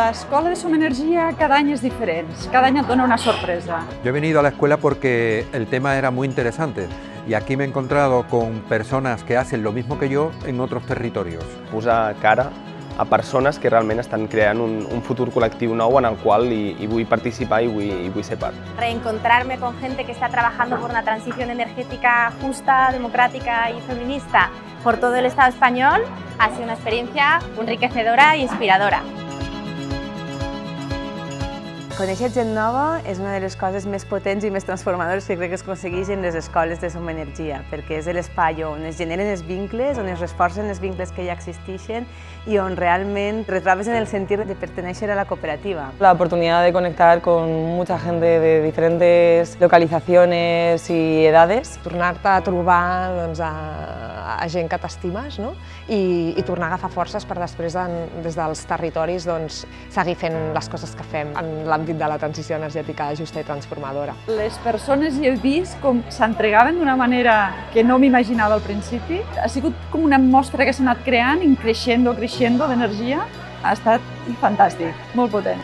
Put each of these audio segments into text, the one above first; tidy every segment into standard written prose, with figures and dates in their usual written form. L'escola de Som Energia cada año es diferente, cada año dona una sorpresa. Yo he venido a la escuela porque el tema era muy interesante y aquí me he encontrado con personas que hacen lo mismo que yo en otros territorios. Posa cara a persones que realment estan creant un futur col·lectiu nou en el qual hi vull participar i vull ser part. Reencontrarme con gente que está trabajando por una transición energética justa, democrática y feminista por todo el Estado español ha sido una experiencia enriquecedora y inspiradora. Conèixer gent nova és una de les coses més potents i més transformadores que crec que es aconsegueix en les escoles de Som Energia, perquè és l'espai on es generen els vincles, on es reforcen els vincles que ja existeixen i on realment retrobes en el sentit de pertenèixer a la cooperativa. La oportunidad de conectar con mucha gente de diferentes localizaciones y edades. Tornar-te a trobar a gent que t'estimes i tornar a agafar forces per després, des dels territoris, seguir fent les coses que fem en l'àmbit de la transició energètica justa i transformadora. Les persones hi he vist com s'entregaven d'una manera que no m'imaginava al principi. Ha sigut com una mostra que s'ha anat creant, creixent d'energia. Ha estat fantàstic, molt potent.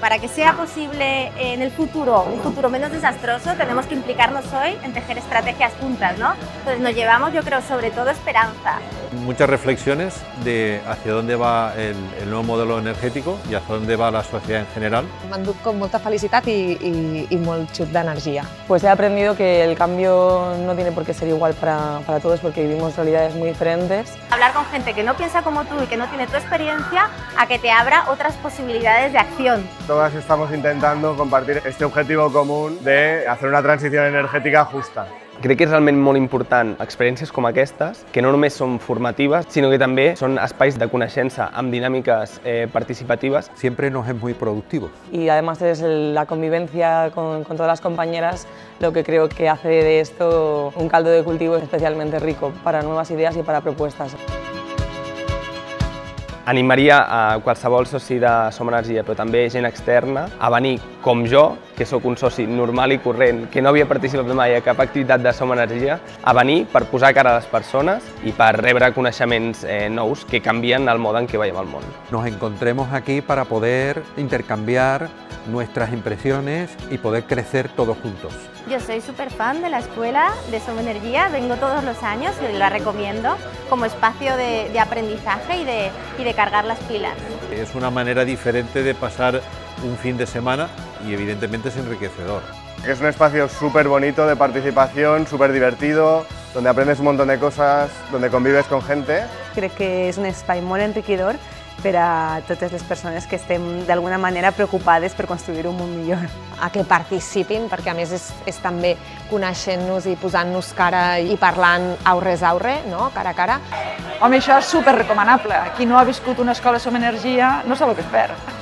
Para que sea posible en el futuro, un futuro menos desastroso, tenemos que implicarnos hoy en tejer estrategias juntas, ¿no? Entonces nos llevamos, yo creo, sobre todo esperanza. Muchas reflexiones de hacia dónde va el nuevo modelo energético y hacia dónde va la sociedad en general. Me han dado con mucha felicidad y mucho chute de energía. Pues he aprendido que el cambio no tiene por qué ser igual para todos porque vivimos realidades muy diferentes. Hablar con gente que no piensa como tú y que no tiene tu experiencia a que te abra otras posibilidades de acción. Todas estamos intentando compartir este objetivo común de hacer una transición energética justa. Crec que és realment molt important experiències com aquestes, que no només són formatives, sinó que també són espais de coneixença amb dinàmiques participatives. Siempre nos es muy productivo. Y además es la convivencia con todas las compañeras lo que creo que hace de esto un caldo de cultivo especialmente rico para nuevas ideas y para propuestas. Animaria a qualsevol soci de Som Energia, però també gent externa, a venir com jo, que sóc un soci normal i corrent, que no havia participat mai a cap activitat de Som Energia, a venir per posar cara a les persones i per rebre coneixements nous que canvien el mode en què veiem el món. Nos encontremos aquí para poder intercambiar nuestras impresiones y poder crecer todos juntos. Yo soy súper fan de la escuela de Som Energia, vengo todos los años y la recomiendo como espacio de aprendizaje y de cargar las pilas. Es una manera diferente de pasar un fin de semana y evidentemente es enriquecedor. Es un espacio súper bonito de participación, súper divertido, donde aprendes un montón de cosas, donde convives con gente. Creo que es un espai molt enriquidor per a totes les persones que estem d'alguna manera preocupades per construir un món millor. A que participin, perquè a més és també coneixent-nos i posant-nos cara i parlant aurre, cara a cara. Home, això és superrecomanable. Qui no ha viscut una escola Som Energia no sap el que es perd.